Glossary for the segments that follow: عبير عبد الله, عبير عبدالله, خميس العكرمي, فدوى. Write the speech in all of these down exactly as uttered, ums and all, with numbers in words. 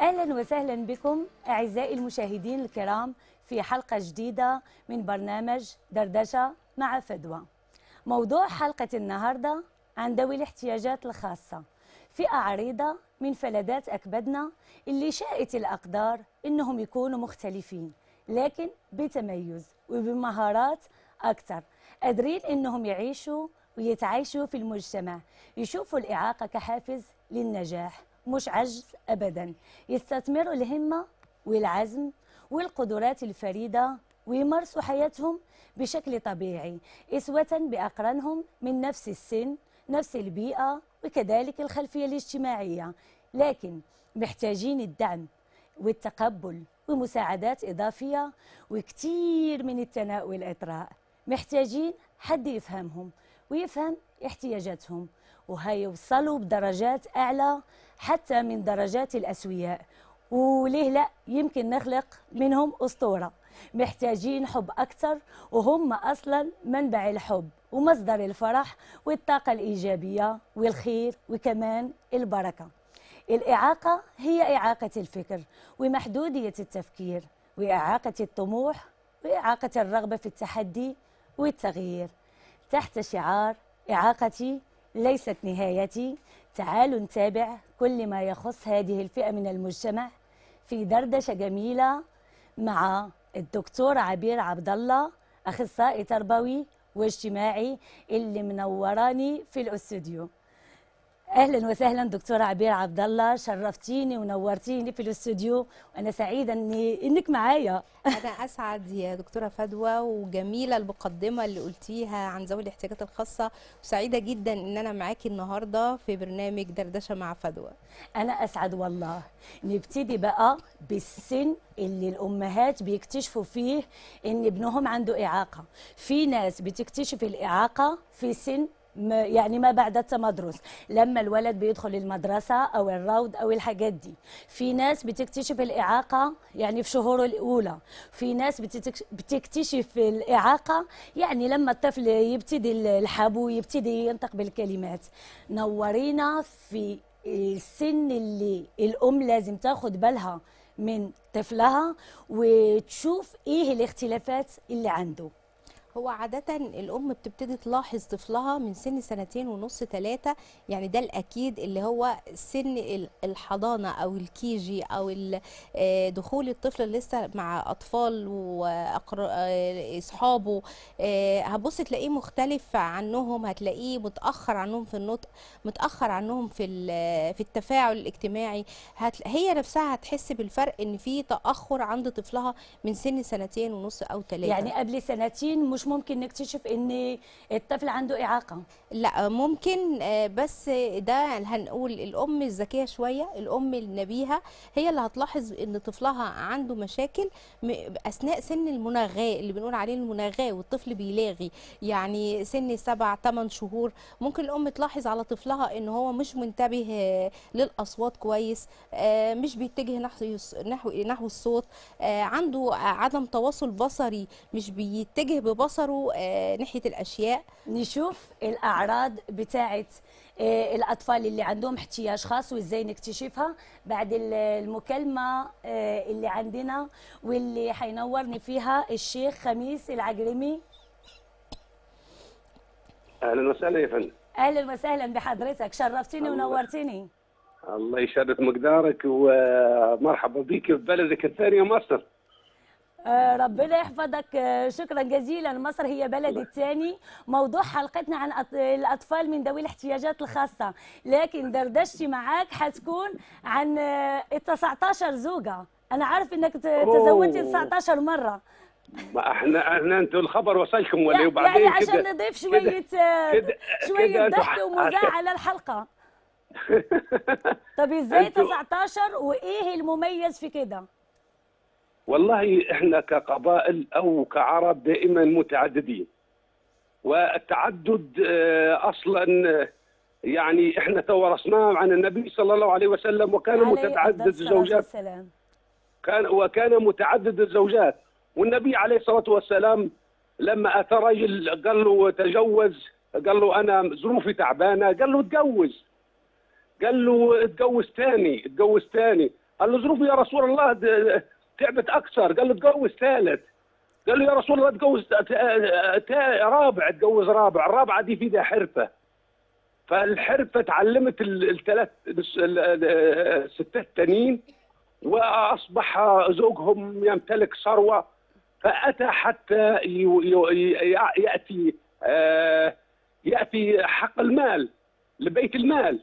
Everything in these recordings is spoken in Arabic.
أهلا وسهلا بكم أعزائي المشاهدين الكرام في حلقة جديدة من برنامج دردشة مع فدوى. موضوع حلقة النهاردة عن ذوي الاحتياجات الخاصة، فئة عريضة من فلذات أكبادنا اللي شاءت الأقدار إنهم يكونوا مختلفين لكن بتميز وبمهارات أكثر، قادرين إنهم يعيشوا ويتعايشوا في المجتمع، يشوفوا الإعاقة كحافز للنجاح مش عجز أبدا، يستثمروا الهمة والعزم والقدرات الفريدة ويمارسوا حياتهم بشكل طبيعي إسوة بأقرانهم من نفس السن، نفس البيئة وكذلك الخلفية الاجتماعية، لكن محتاجين الدعم والتقبل ومساعدات إضافية وكتير من الثناء والإطراء. محتاجين حد يفهمهم ويفهم احتياجاتهم وهيوصلوا بدرجات أعلى حتى من درجات الأسوياء، وليه لا يمكن نخلق منهم أسطورة. محتاجين حب أكثر وهم أصلا منبع الحب ومصدر الفرح والطاقة الإيجابية والخير وكمان البركة. الإعاقة هي إعاقة الفكر ومحدودية التفكير وإعاقة الطموح وإعاقة الرغبة في التحدي والتغيير، تحت شعار إعاقتي ليست نهايتي. تعالوا نتابع كل ما يخص هذه الفئة من المجتمع في دردشة جميلة مع الدكتور عبير عبدالله، أخصائي تربوي واجتماعي اللي منوراني في الاستوديو. أهلا وسهلا دكتور عبير عبدالله، شرفتيني ونورتيني في الاستوديو وأنا سعيدة إنك معايا. أنا أسعد يا دكتورة فدوى، وجميلة المقدمة اللي قلتيها عن ذوي الاحتياجات الخاصة، وسعيدة جدا إن أنا معاكي النهاردة في برنامج دردشة مع فدوى. أنا أسعد والله. نبتدي بقى بالسن اللي الأمهات بيكتشفوا فيه إن ابنهم عنده إعاقة، في ناس بتكتشف الإعاقة في سن يعني ما بعد التمدرس، لما الولد بيدخل المدرسة أو الروض أو الحاجات دي. في ناس بتكتشف الإعاقة يعني في شهوره الأولى، في ناس بتكتشف الإعاقة يعني لما الطفل يبتدي يلعب ويبتدي ينطق بالكلمات. نورينا في السن اللي الأم لازم تاخد بالها من طفلها وتشوف إيه الاختلافات اللي عنده. هو عادة الأم بتبتدي تلاحظ طفلها من سن سنتين ونص ثلاثة، يعني ده الأكيد اللي هو سن الحضانة أو الكيجي أو دخول الطفل لسه مع أطفال وأصحابه. هتبص تلاقيه مختلف عنهم، هتلاقيه متأخر عنهم في النطق، متأخر عنهم في في التفاعل الاجتماعي. هي نفسها هتحس بالفرق إن في تأخر عند طفلها من سن سنتين ونص أو ثلاثة. يعني قبل سنتين مش ممكن نكتشف ان الطفل عنده إعاقة؟ لا ممكن، بس ده هنقول الأم الذكية شوية، الأم النبيهة هي اللي هتلاحظ ان طفلها عنده مشاكل أثناء سن المناغاة اللي بنقول عليه المناغاة، والطفل بيلاغي يعني سن سبع ثمان شهور. ممكن الأم تلاحظ على طفلها ان هو مش منتبه للأصوات كويس، مش بيتجه نحو نحو نحو الصوت، عنده عدم تواصل بصري، مش بيتجه ببصره بصره ناحية الأشياء. نشوف الأعراض بتاعت الأطفال اللي عندهم احتياج خاص وإزاي نكتشفها بعد المكالمة اللي عندنا واللي هينورني فيها الشيخ خميس العكرمي. أهلا وسهلا يا فندم. أهلا وسهلا بحضرتك، شرفتني ونورتني. الله يشرف مقدارك ومرحبا بيك في بلدك الثانية مصر. ربنا يحفظك، شكرا جزيلا. مصر هي بلدي الثاني. موضوع حلقتنا عن الأطفال من ذوي الاحتياجات الخاصة، لكن دردشتي معاك هتكون عن التسعتاشر زوجة. أنا عارف إنك تزوجتي تسعتاشر مرة. ما احنا احنا انتوا الخبر وصلكم ولا ايه؟ وبعدين يعني عشان كده نضيف شوية كده كده شوية ضحك ومزاح على الحلقة. طب إزاي تسعتاشر وإيه المميز في كده؟ والله احنا كقبائل او كعرب دائما متعددين، والتعدد اصلا يعني احنا تورثناه عن النبي صلى الله عليه وسلم، وكان متعدد الزوجات، كان وكان متعدد الزوجات. والنبي عليه الصلاه والسلام لما اتى رجل قال له تجوز، قال له انا ظروفي تعبانه، قال له اتجوز، قال له اتجوز ثاني، اتجوز ثاني، قال له ظروفي يا رسول الله تعبت اكثر، قال له تجوز ثالث، قال له يا رسول الله تجوز رابع، تجوز رابع، الرابعه دي في ده حرفه، فالحرفه اتعلمت الثلاث الستات التانيين واصبح زوجهم يمتلك ثروه، فاتى حتى ياتي ياتي حق المال لبيت المال.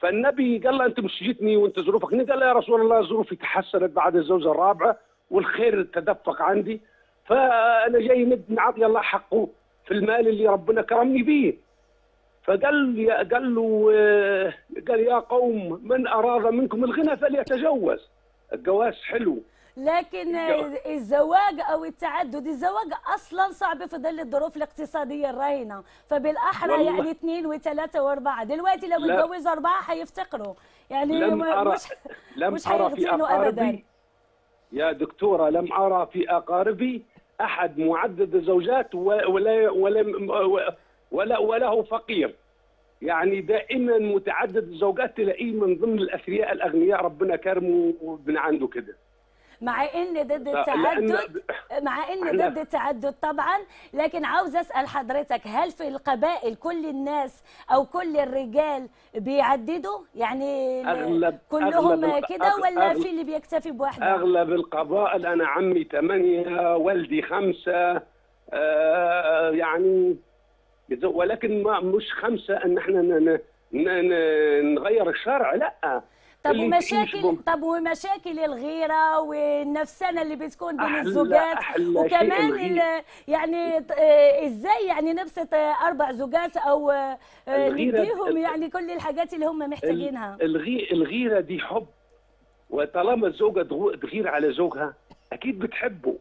فالنبي قال له انت مش جيتني وانت ظروفك، قال له يا رسول الله ظروفي تحسنت بعد الزوجه الرابعه والخير تدفق عندي، فانا جاي مد عطي الله حقه في المال اللي ربنا كرمني بيه. فقال قال له قال يا قوم من اراد منكم الغنى فليتجوز. الجواز حلو، لكن الزواج او التعدد الزواج اصلا صعب في ظل الظروف الاقتصاديه الراهنه، فبالاحرى يعني اثنين وثلاثه واربعه، دلوقتي لو اتجوز اربعه هيفتقروا، يعني لم أرى مش لم مش أرى في ابدا يا دكتوره، لم ارى في اقاربي احد معدد الزوجات ولا ولا ولا وله فقير، يعني دائما متعدد الزوجات تلاقيه من ضمن الاثرياء الاغنياء ربنا كرمه وابن عنده كده. مع ان ضد التعدد مع ان ضد التعدد طبعا، لكن عاوزه اسال حضرتك، هل في القبائل كل الناس او كل الرجال بيعددوا؟ يعني أغلب كلهم كده ولا في اللي بيكتفي بواحده؟ اغلب القبائل، انا عمي ثمانيه، والدي خمسه، آه يعني، ولكن ما مش خمسه ان احنا نغير الشرع، لا. طب ومشاكل طب ومشاكل الغيره والنفسانه اللي بتكون بين أحلى الزوجات، أحلى وكمان يعني ازاي يعني نبسط اربع زوجات او نديهم يعني كل الحاجات اللي هم محتاجينها. الغيره دي حب، وطالما الزوجه تغير على زوجها اكيد بتحبه،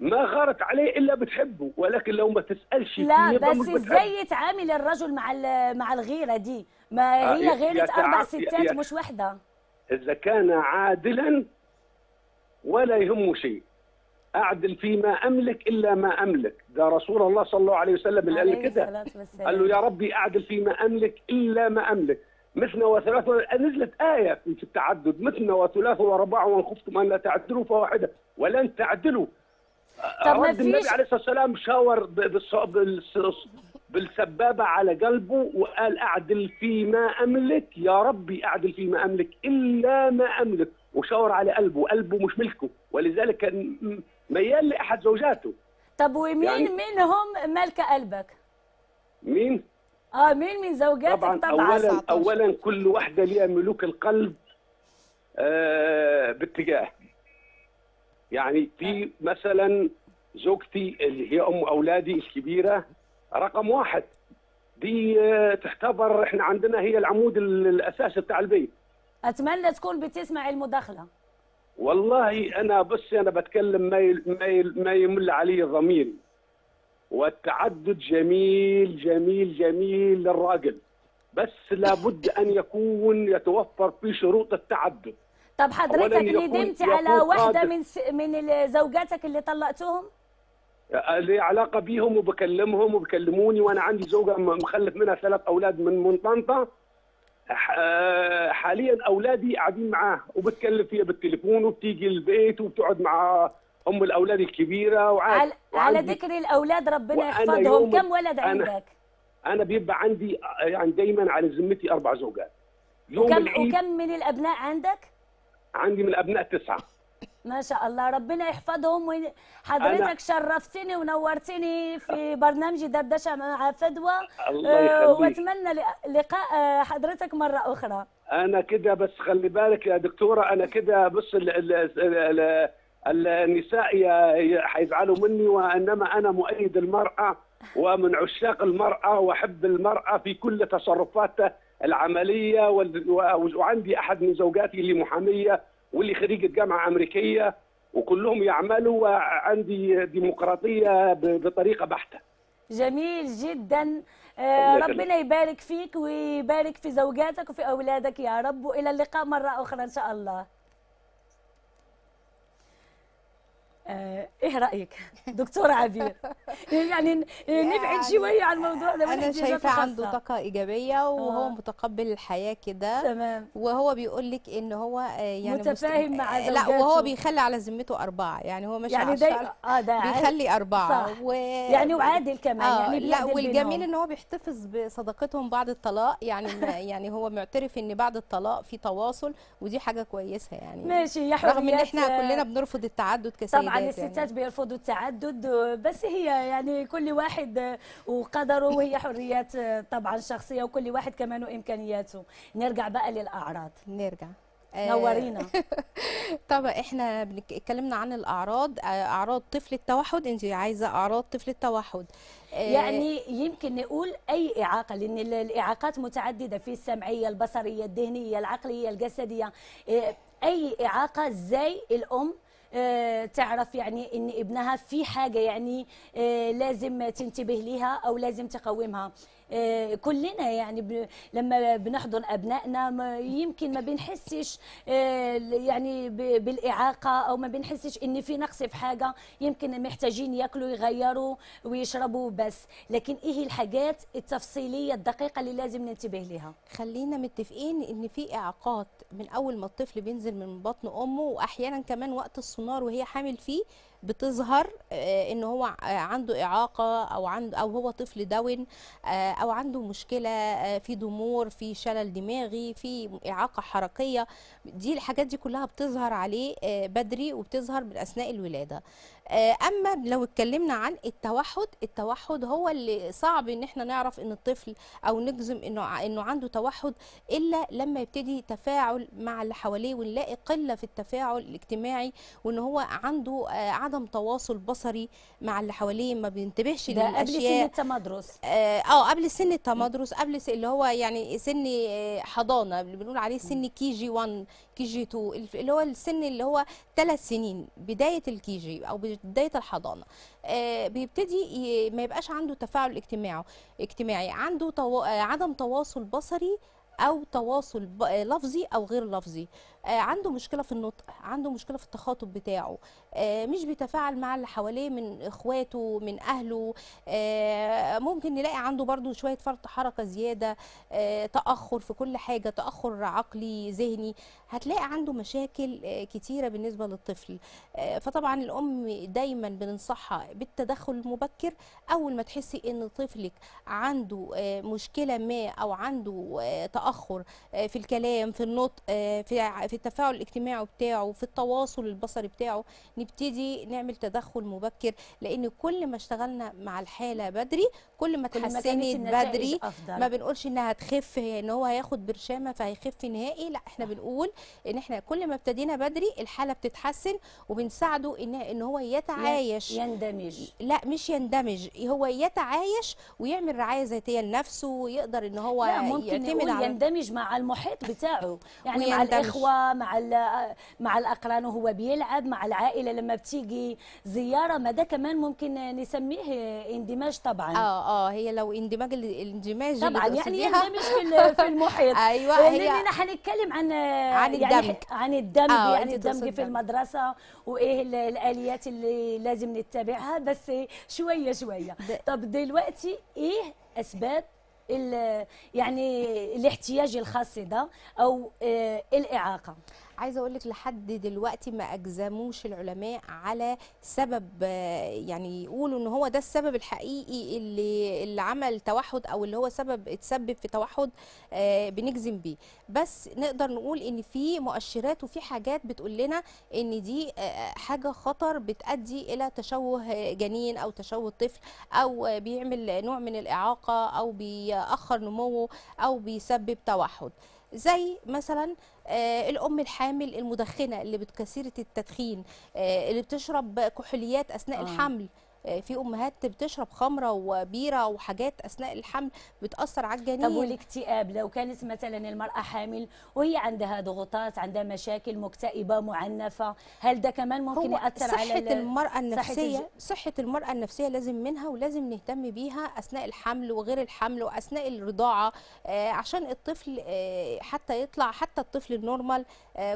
ما غارت عليه الا بتحبه، ولكن لو ما تسالش لا بس ازاي يتعامل الرجل مع مع الغيره دي؟ ما هي غيره اربع ستات مش واحده. اذا كان عادلا ولا يهمه شيء، اعدل فيما املك الا ما املك، ده رسول الله صلى الله عليه وسلم اللي قال كده، قال له يا ربي اعدل فيما املك الا ما املك. مثنى وثلاث، نزلت آية في التعدد، مثنى وثلاث ورباع وان خفتم ان لا تعدلوا فواحده ولن تعدلوا. طب ما فيش، النبي عليه الصلاه والسلام شاور بالسبابه على قلبه وقال اعدل فيما املك، يا ربي اعدل فيما املك الا ما املك، وشاور على قلبه، قلبه مش ملكه، ولذلك كان ميال لاحد زوجاته. طب ومين يعني منهم ملك قلبك؟ مين؟ اه مين من زوجاتك؟ طبعا, طبعاً اولا اولا كل واحده ليها ملوك القلب آه باتجاه، يعني في مثلا زوجتي اللي هي ام اولادي الكبيره رقم واحد، دي تعتبر احنا عندنا هي العمود الاساسي بتاع البيت. اتمنى تكون بتسمع المداخله. والله انا بصي انا بتكلم ما ما يمل علي ضميري. والتعدد جميل جميل جميل للراجل، بس لابد ان يكون يتوفر في شروط التعدد. طب حضرتك ندمت على واحدة من س... من زوجاتك اللي طلقتهم؟ لي علاقة بيهم وبكلمهم وبكلموني، وأنا عندي زوجة مخلف منها ثلاث أولاد من من طنطا، حاليا أولادي قاعدين معاها وبتكلم فيها بالتليفون وبتيجي البيت وبتقعد مع أم الأولاد الكبيرة وعاد على, على ذكر الأولاد ربنا يحفظهم، كم ولد عندك؟ أنا, أنا بيبقى عندي يعني دايما على ذمتي أربع زوجات. وكم وكم من الأبناء عندك؟ عندي من الابناء تسعه. ما شاء الله ربنا يحفظهم. حضرتك شرفتني ونورتني في برنامج دردشه مع فدوى، الله يخليك، واتمنى لقاء حضرتك مره اخرى. انا كده بس خلي بالك يا دكتوره، انا كده بص النساء هيزعلوا مني، وانما انا مؤيد المراه ومن عشاق المراه واحب المراه في كل تصرفاتها العمليه، وعندي احد من زوجاتي اللي محاميه واللي خريجه جامعه امريكيه، وكلهم يعملوا، وعندي ديمقراطيه بطريقه بحته. جميل جدا، ربنا يبارك فيك ويبارك في زوجاتك وفي اولادك يا رب، والى اللقاء مره اخرى ان شاء الله. ايه رايك دكتوره عبير؟ يعني نبعد شويه عن الموضوع ده. انا شايفه عنده طاقه ايجابيه وهو آه. متقبل الحياه كده تمام، وهو بيقول لك ان هو يعني متفاهم مست... مع زوجاته. لا، وهو بيخلي على ذمته اربعه، يعني هو ماشي يعني على الشرع آه بيخلي اربعه و... يعني وعادل كمان آه. يعني لا، والجميل ان هو بيحتفظ بصداقتهم بعد الطلاق يعني يعني هو معترف ان بعد الطلاق في تواصل، ودي حاجه كويسه يعني. ماشي يا حبيبتي، رغم ان احنا كلنا بنرفض التعدد كسيدات طبعا، الستات بيرفضوا التعدد، بس هي يعني كل واحد وقدره، وهي حريات طبعا شخصيه، وكل واحد كمان وامكانياته. نرجع بقى للاعراض، نرجع نورينا. طب احنا اتكلمنا عن الاعراض، اعراض طفل التوحد. انت عايزه اعراض طفل التوحد يعني يمكن نقول اي اعاقه، لان الاعاقات متعدده، في السمعيه، البصريه، الذهنيه، العقليه، الجسديه. اي اعاقه زي الام تعرف يعني ان ابنها في حاجه يعني لازم تنتبه ليها او لازم تقومها. كلنا يعني لما بنحضن ابنائنا ما يمكن ما بنحسش يعني بالاعاقه، او ما بنحسش ان في نقص في حاجه، يمكن محتاجين ياكلوا يغيروا ويشربوا بس. لكن ايه الحاجات التفصيليه الدقيقه اللي لازم ننتبه لها؟ خلينا متفقين ان في اعاقات من اول ما الطفل بينزل من بطن امه، واحيانا كمان وقت السونار وهي حامل فيه بتظهر ان هو عنده اعاقه، او عنده او هو طفل داون، او عنده مشكله في ضمور، في شلل دماغي، في اعاقه حركيه. دي الحاجات دي كلها بتظهر عليه بدري، وبتظهر من اثناء الولاده. اما لو اتكلمنا عن التوحد، التوحد هو اللي صعب ان احنا نعرف ان الطفل او نجزم انه انه عنده توحد، الا لما يبتدي تفاعل مع اللي حواليه، ونلاقي قله في التفاعل الاجتماعي، وان هو عنده عدم تواصل بصري مع اللي حواليه، ما بينتبهش للاشياء. قبل سن التمدرس اه قبل سن التمدرس، قبل اللي هو يعني سن حضانه، اللي بنقول عليه سن كي جي واحد، كي جي اتنين، اللي هو السن اللي هو ثلاث سنين، بدايه الكي جي او بدايه الحضانه. آه بيبتدي ما يبقاش عنده تفاعل اجتماعي، عنده تو... عدم تواصل بصري او تواصل لفظي او غير لفظي، آه عنده مشكله في النطق، عنده مشكله في التخاطب بتاعه، آه مش بيتفاعل مع اللي حواليه من اخواته، من اهله. آه ممكن نلاقي عنده برضو شويه فرط حركه زياده، آه تاخر في كل حاجه، تاخر عقلي ذهني. هتلاقي عنده مشاكل آه كتيره بالنسبه للطفل. آه فطبعا الام دايما بننصحها بالتدخل المبكر. اول ما تحسي ان طفلك عنده آه مشكله ما، او عنده آه تاخر آه في الكلام، في النطق، آه في في التفاعل الاجتماعي بتاعه، في التواصل البصري بتاعه، نبتدي نعمل تدخل مبكر. لان كل ما اشتغلنا مع الحاله بدري، كل ما اتحسنت بدري، ما بنقولش انها هتخف، ان هو هياخد برشامه فهيخف نهائي، لا، احنا بنقول ان احنا كل ما ابتدينا بدري الحاله بتتحسن، وبنساعده ان ان هو يتعايش، يندمج، لا مش يندمج، هو يتعايش ويعمل رعايه ذاتيه لنفسه، ويقدر ان هو يعتمد على يندمج مع المحيط بتاعه، يعني مع الاخوه، مع مع الاقران، وهو بيلعب مع العائله لما بتيجي زياره. ما ده كمان ممكن نسميه اندماج طبعا. اه اه هي لو اندماج، الاندماج طبعا يعني يندمج في في المحيط. ايوه، لاننا هنتكلم عن عن الدمج، عن الدمج آه يعني الدمج في المدرسه، وايه الاليات اللي لازم نتبعها، بس شويه شويه. طب دلوقتي ايه اسباب يعني الاحتياج الخاص ده او الاعاقه؟ عايزه اقول لك لحد دلوقتي ما اجزموش العلماء على سبب، يعني يقولوا ان هو ده السبب الحقيقي اللي اللي عمل توحد، او اللي هو سبب اتسبب في توحد بنجزم بيه. بس نقدر نقول ان في مؤشرات وفي حاجات بتقول لنا ان دي حاجه خطر، بتؤدي الى تشوه جنين او تشوه طفل، او بيعمل نوع من الاعاقه، او بيأخر نموه، او بيسبب توحد. زي مثلا آه الام الحامل المدخنه، اللي بتكثير التدخين، آه اللي بتشرب كحوليات اثناء آه. الحمل، في امهات بتشرب خمره وبيره وحاجات اثناء الحمل بتاثر على الجنين. طب والاكتئاب لو كانت مثلا المراه حامل وهي عندها ضغوطات، عندها مشاكل، مكتئبه، معنفه، هل ده كمان ممكن ياثر على صحه المراه النفسيه؟ صحة, صحه المراه النفسيه لازم منها ولازم نهتم بيها اثناء الحمل وغير الحمل واثناء الرضاعه عشان الطفل حتى يطلع حتى الطفل النورمال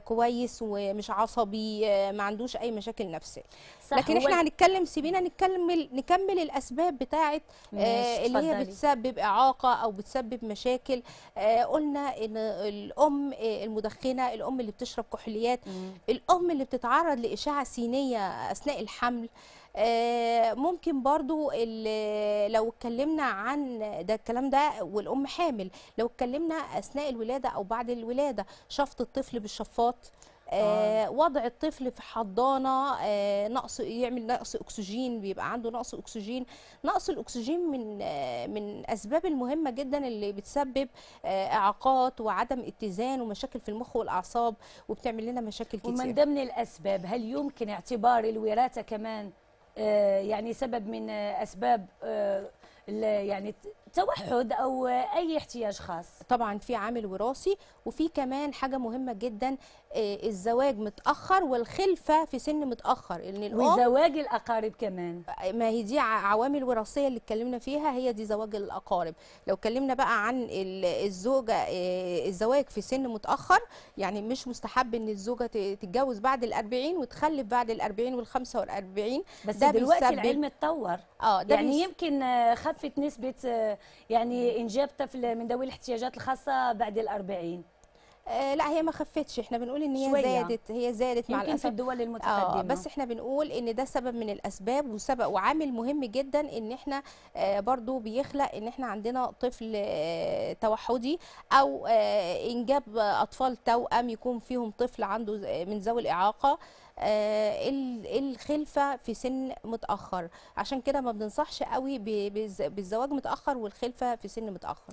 كويس ومش عصبي ما عندوش اي مشاكل نفسيه. لكن احنا هنتكلم سيبينا نكمل نكمل الاسباب بتاعه اللي هي بتسبب اعاقه او بتسبب مشاكل. قلنا ان الام المدخنه، الام اللي بتشرب كحوليات، الام اللي بتتعرض لاشعه سينيه اثناء الحمل. ممكن برضو لو اتكلمنا عن ده الكلام ده والام حامل، لو اتكلمنا اثناء الولاده او بعد الولاده، شفط الطفل بالشفاط، آه. وضع الطفل في حضانه، آه نقص يعمل نقص اكسجين، بيبقى عنده نقص اكسجين. نقص الاكسجين من آه من اسباب المهمه جدا اللي بتسبب آه اعاقات وعدم اتزان ومشاكل في المخ والاعصاب وبتعمل لنا مشاكل كتير. ومن ضمن الاسباب هل يمكن اعتبار الوراثه كمان آه يعني سبب من آه اسباب آه يعني توحد او اي احتياج خاص؟ طبعا في عامل وراثي، وفي كمان حاجه مهمه جدا الزواج متاخر والخلفه في سن متاخر، ان الام وزواج الاقارب كمان. ما هي دي عوامل وراثيه اللي اتكلمنا فيها، هي دي زواج الاقارب. لو اتكلمنا بقى عن الزوجه الزواج في سن متاخر، يعني مش مستحب ان الزوجه تتجوز بعد الأربعين وتخلف بعد الأربعين والخمسة والأربعين. بس ده دلوقتي العلم اتطور، اه يعني يمكن خفت نسبه يعني إنجاب طفل من ذوي الاحتياجات الخاصة بعد الأربعين. آه لا هي ما خفتش، احنا بنقول ان هي شوية. زادت هي زادت مع الأسف يمكن في الدول المتقدمه، آه بس احنا بنقول ان ده سبب من الاسباب وسبب وعامل مهم جدا ان احنا آه برضو بيخلق ان احنا عندنا طفل آه توحدي او آه انجاب اطفال توأم يكون فيهم طفل عنده من ذوي الإعاقة. آه الخلفه في سن متاخر، عشان كده ما بننصحش قوي بالزواج متاخر والخلفه في سن متاخر.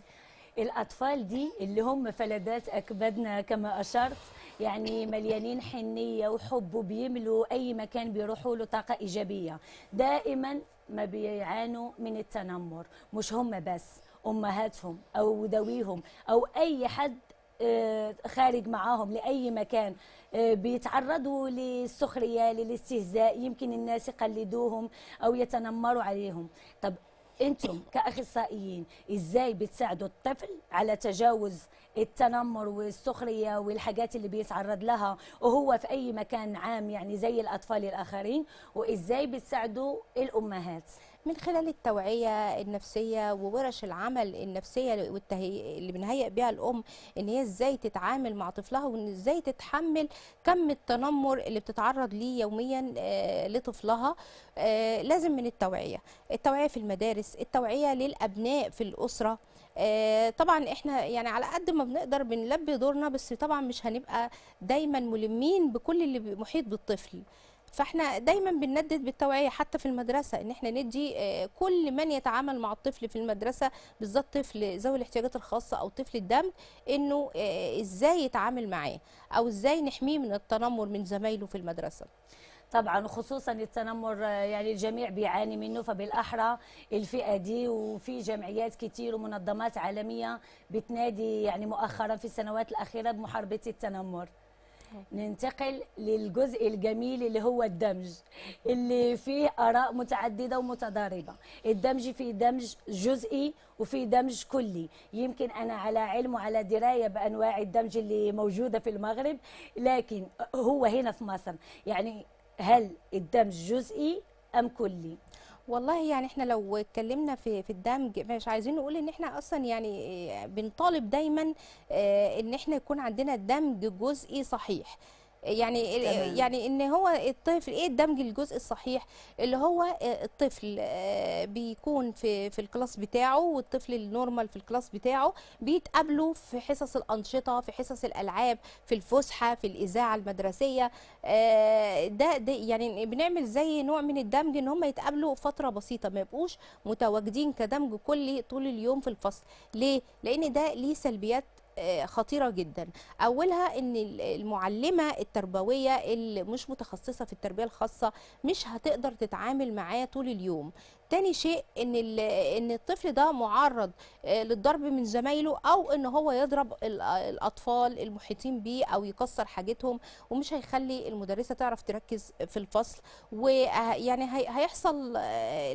الأطفال دي اللي هم فلذات أكبادنا كما أشرت، يعني مليانين حنية وحب وبيملوا أي مكان بيروحوا له طاقة إيجابية، دائما ما بيعانوا من التنمر، مش هم بس، أمهاتهم أو ذويهم أو أي حد خارج معاهم لأي مكان بيتعرضوا للسخرية للاستهزاء، يمكن الناس يقلدوهم أو يتنمروا عليهم. طب انتم كاخصائيين ازاي بتساعدوا الطفل على تجاوز التنمر والسخريه والحاجات اللي بيتعرض لها وهو في اي مكان عام يعني زي الاطفال الاخرين، وازاي بتساعدوا الامهات؟ من خلال التوعية النفسية وورش العمل النفسية والتهي... اللي بنهيئ بيها الأم إن هي إزاي تتعامل مع طفلها وإن إزاي تتحمل كم التنمر اللي بتتعرض ليه يوميا آه لطفلها. آه لازم من التوعية، التوعية في المدارس، التوعية للأبناء في الأسرة. آه طبعا احنا يعني على قد ما بنقدر بنلبي دورنا، بس طبعا مش هنبقى دايما ملمين بكل اللي محيط بالطفل، فاحنا دايما بنندد بالتوعيه حتى في المدرسه ان احنا ندي كل من يتعامل مع الطفل في المدرسه بالذات طفل ذوي الاحتياجات الخاصه او طفل الدمج انه ازاي يتعامل معاه او ازاي نحميه من التنمر من زمايله في المدرسه. طبعا خصوصا التنمر يعني الجميع بيعاني منه، فبالاحرى الفئه دي، وفي جمعيات كتير ومنظمات عالميه بتنادي يعني مؤخرا في السنوات الاخيره بمحاربه التنمر. ننتقل للجزء الجميل اللي هو الدمج، اللي فيه آراء متعددة ومتضاربة. الدمج فيه دمج جزئي وفيه دمج كلي. يمكن أنا على علم وعلى دراية بأنواع الدمج اللي موجودة في المغرب، لكن هو هنا في مصر يعني هل الدمج جزئي أم كلي؟ والله يعني احنا لو اتكلمنا في في الدمج مش عايزين نقول ان احنا اصلا يعني بنطالب دايما ان احنا يكون عندنا دمج جزئي صحيح. يعني تمام. يعني ان هو الطفل ايه الدمج الجزء الصحيح اللي هو الطفل بيكون في في الكلاس بتاعه والطفل النورمال في الكلاس بتاعه، بيتقابلوا في حصص الانشطه، في حصص الالعاب، في الفسحه، في الاذاعه المدرسيه. ده, ده يعني بنعمل زي نوع من الدمج ان هم يتقابلوا فتره بسيطه، ما يبقوش متواجدين كدمج كلي طول اليوم في الفصل. ليه؟ لان ده ليه سلبيات خطيرة جدا. أولها أن المعلمة التربوية اللي مش متخصصة في التربية الخاصة مش هتقدر تتعامل معاه طول اليوم. تاني شيء ان ان الطفل ده معرض للضرب من زمايله، او ان هو يضرب الاطفال المحيطين بيه او يكسر حاجتهم، ومش هيخلي المدرسه تعرف تركز في الفصل. ويعني هيحصل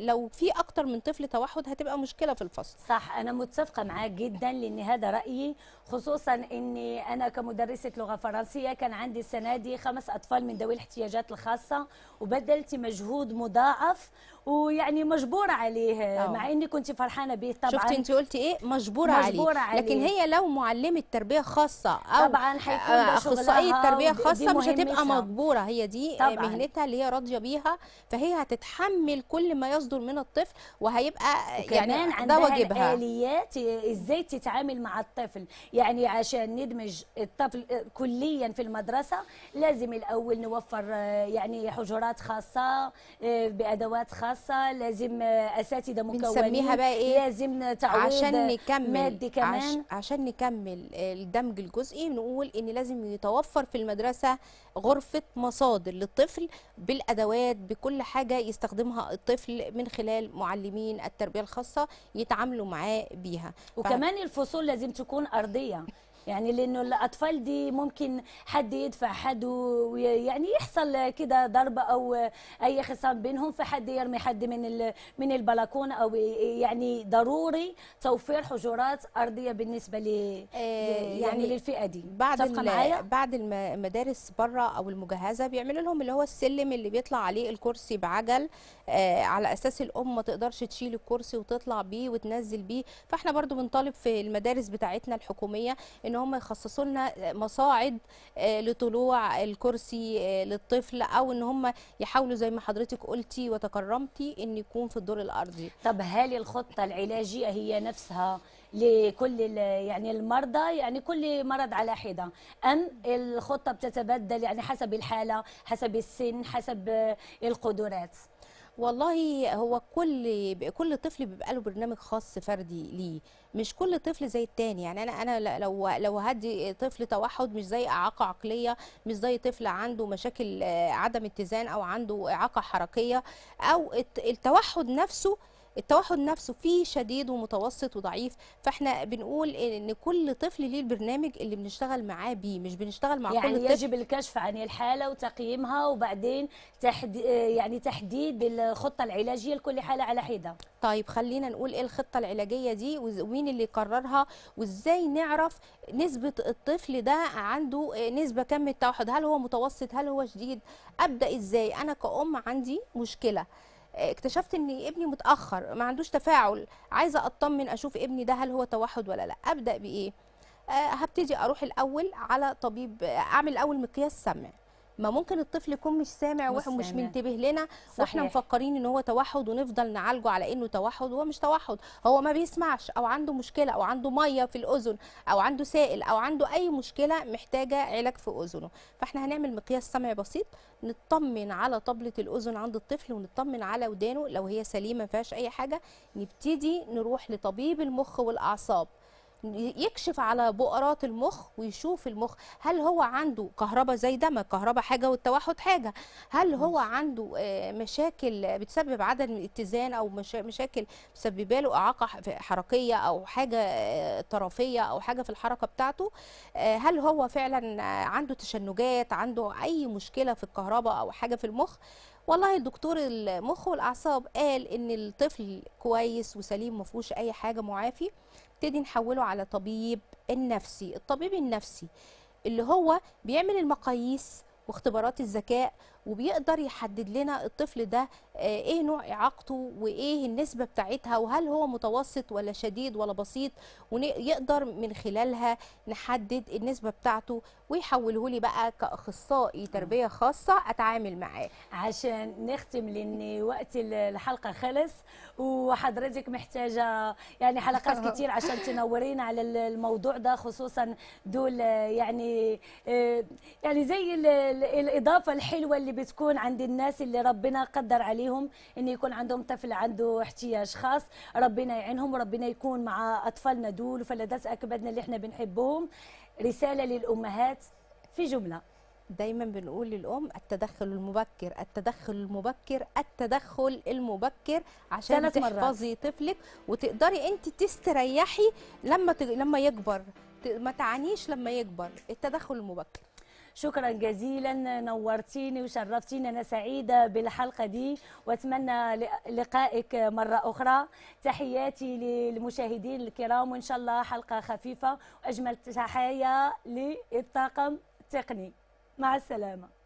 لو في اكتر من طفل توحد هتبقى مشكله في الفصل. صح، انا متفقه معاك جدا لان هذا رايي، خصوصا اني انا كمدرسه لغه فرنسيه كان عندي السنه دي خمس اطفال من ذوي الاحتياجات الخاصه، وبذلت مجهود مضاعف ويعني مجبورة عليه، أوه. مع اني كنت فرحانة بيه طبعا. شفتي انت قلتي ايه؟ مجبورة, مجبورة عليه. عليه. لكن هي لو معلمة تربية خاصة او طبعا اخصائية تربية خاصة مش هتبقى مجبورة، هي دي طبعاً مهنتها اللي هي راضية بيها، فهي هتتحمل كل ما يصدر من الطفل، وهيبقى يعني ده واجبها. الآليات ازاي تتعامل مع الطفل، يعني عشان ندمج الطفل كليا في المدرسة لازم الاول نوفر يعني حجرات خاصة بأدوات خاصة، لازم اساتذه مكونين، إيه؟ لازم تعويض عشان نكمل مادي كمان، عشان نكمل الدمج الجزئي. بنقول ان لازم يتوفر في المدرسه غرفه مصادر للطفل بالادوات بكل حاجه يستخدمها الطفل من خلال معلمين التربيه الخاصه يتعاملوا معاه بيها. وكمان ف... الفصول لازم تكون ارضيه، يعني لانه الاطفال دي ممكن حد يدفع حد ويعني يحصل كده ضرب او اي خصام بينهم، فحد يرمي حد من من البلكونه، او يعني ضروري توفير حجرات ارضيه بالنسبه ل يعني, يعني للفئه دي. بعد بعد المدارس بره او المجهزه بيعملوا لهم اللي هو السلم اللي بيطلع عليه الكرسي بعجل، على اساس الام ما تقدرش تشيل الكرسي وتطلع بيه وتنزل بيه. فاحنا برضو بنطالب في المدارس بتاعتنا الحكوميه ان هم يخصصوا لنا مصاعد لطلوع الكرسي للطفل، او ان هم يحاولوا زي ما حضرتك قلتي وتكرمتي ان يكون في الدور الارضي. طب هل الخطه العلاجيه هي نفسها لكل يعني المرضى، يعني كل مرض على حده، ام الخطه بتتبدل يعني حسب الحاله، حسب السن، حسب القدرات؟ والله هو كل كل طفل بيبقى له برنامج خاص فردي ليه، مش كل طفل زي التاني. يعني انا انا لو لو هدي طفل توحد مش زي اعاقه عقليه، مش زي طفل عنده مشاكل عدم اتزان او عنده اعاقه حركيه، او التوحد نفسه التوحد نفسه فيه شديد ومتوسط وضعيف. فاحنا بنقول ان كل طفل ليه البرنامج اللي بنشتغل معاه بيه، مش بنشتغل مع يعني كل طفل. يجب الكشف عن الحاله وتقييمها، وبعدين تحد... يعني تحديد الخطه العلاجيه لكل حاله على حده. طيب خلينا نقول ايه الخطه العلاجيه دي، ومين اللي قررها، وازاي نعرف نسبه الطفل ده عنده نسبه كم التوحد، هل هو متوسط، هل هو شديد؟ ابدا ازاي؟ انا كأم عندي مشكله، اكتشفت ان ابني متاخر ما عندوش تفاعل، عايزه اطمن اشوف ابني ده هل هو توحد ولا لا، ابدا بايه؟ أه هبتدي اروح الاول على طبيب، اعمل اول مقياس سمع. ما ممكن الطفل يكون مش سامع ومش منتبه لنا، واحنا مفكرين ان هو توحد ونفضل نعالجه على انه توحد وهو مش توحد، هو ما بيسمعش، او عنده مشكله، او عنده ميه في الاذن، او عنده سائل، او عنده اي مشكله محتاجه علاج في اذنه. فاحنا هنعمل مقياس سمع بسيط، نطمن على طبلة الاذن عند الطفل، ونطمن على ودانه، لو هي سليمه ما فيهاش اي حاجه نبتدي نروح لطبيب المخ والاعصاب يكشف على بؤرات المخ ويشوف المخ، هل هو عنده كهرباء زايده، ما الكهرباء حاجه والتوحد حاجه، هل هو عنده مشاكل بتسبب عدم اتزان، او مشاكل مسببه له اعاقه حركيه او حاجه طرفيه او حاجه في الحركه بتاعته، هل هو فعلا عنده تشنجات، عنده اي مشكله في الكهرباء او حاجه في المخ. والله الدكتور المخ والاعصاب قال ان الطفل كويس وسليم ما فيهوش اي حاجه، معافي. نبتدي نحوله على طبيب النفسي، الطبيب النفسي اللي هو بيعمل المقاييس واختبارات الذكاء، وبيقدر يحدد لنا الطفل ده ايه نوع اعاقته وايه النسبه بتاعتها، وهل هو متوسط ولا شديد ولا بسيط، ويقدر من خلالها نحدد النسبه بتاعته ويحوله لي بقى كاخصائي تربيه خاصه اتعامل معاه. عشان نختم لان وقت الحلقه خلص، وحضرتك محتاجه يعني حلقات كتير عشان تنورينا على الموضوع ده، خصوصا دول يعني يعني زي الاضافه الحلوه اللي اللي بتكون عند الناس اللي ربنا قدر عليهم ان يكون عندهم طفل عنده احتياج خاص، ربنا يعينهم وربنا يكون مع اطفالنا دول وفلذات اكبادنا اللي احنا بنحبهم. رساله للامهات في جمله. دايما بنقول للام التدخل المبكر، التدخل المبكر، التدخل المبكر، عشان تحفظي طفلك وتقدري انت تستريحي لما لما يكبر، ما تعانيش لما يكبر. التدخل المبكر. شكرا جزيلا، نورتيني وشرفتيني، انا سعيده بالحلقه دي واتمنى لقائك مره اخرى. تحياتي للمشاهدين الكرام، وان شاء الله حلقه خفيفه، واجمل تحايا للطاقم التقني. مع السلامة.